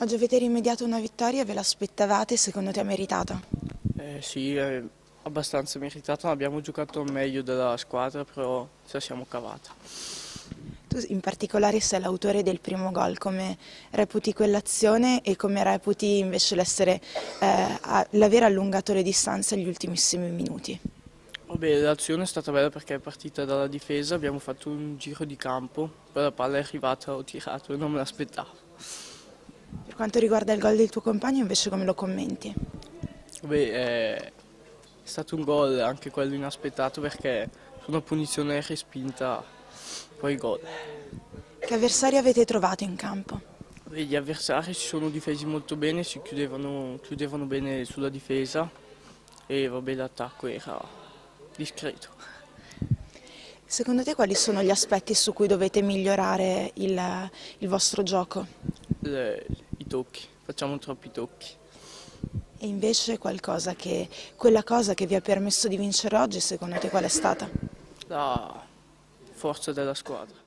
Oggi avete rimediato una vittoria, ve l'aspettavate, secondo te meritata? Sì, abbastanza meritata, non abbiamo giocato meglio della squadra, però ce la siamo cavata. Tu in particolare sei l'autore del primo gol, come reputi quell'azione e come reputi invece l'essere, l'aver allungato le distanze agli ultimissimi minuti? Vabbè, l'azione è stata bella perché è partita dalla difesa, abbiamo fatto un giro di campo, poi la palla è arrivata, ho tirato e non me l'aspettavo. Per quanto riguarda il gol del tuo compagno invece come lo commenti? Beh, è stato un gol anche quello inaspettato perché su una punizione respinta poi gol. Che avversari avete trovato in campo? Beh, gli avversari si sono difesi molto bene, si chiudevano bene sulla difesa e vabbè, l'attacco era discreto. Secondo te quali sono gli aspetti su cui dovete migliorare il vostro gioco? I tocchi, facciamo troppi tocchi. E invece quella cosa che vi ha permesso di vincere oggi, secondo te qual è stata? La forza della squadra.